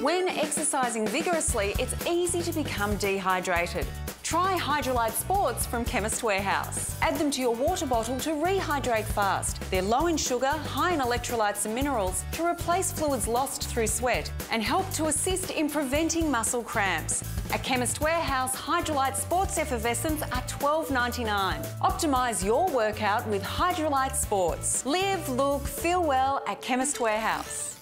When exercising vigorously, it's easy to become dehydrated. Try Hydralyte Sports from Chemist Warehouse. Add them to your water bottle to rehydrate fast. They're low in sugar, high in electrolytes and minerals to replace fluids lost through sweat and help to assist in preventing muscle cramps. At Chemist Warehouse, Hydralyte Sports effervescents are $12.99. Optimise your workout with Hydralyte Sports. Live, look, feel well at Chemist Warehouse.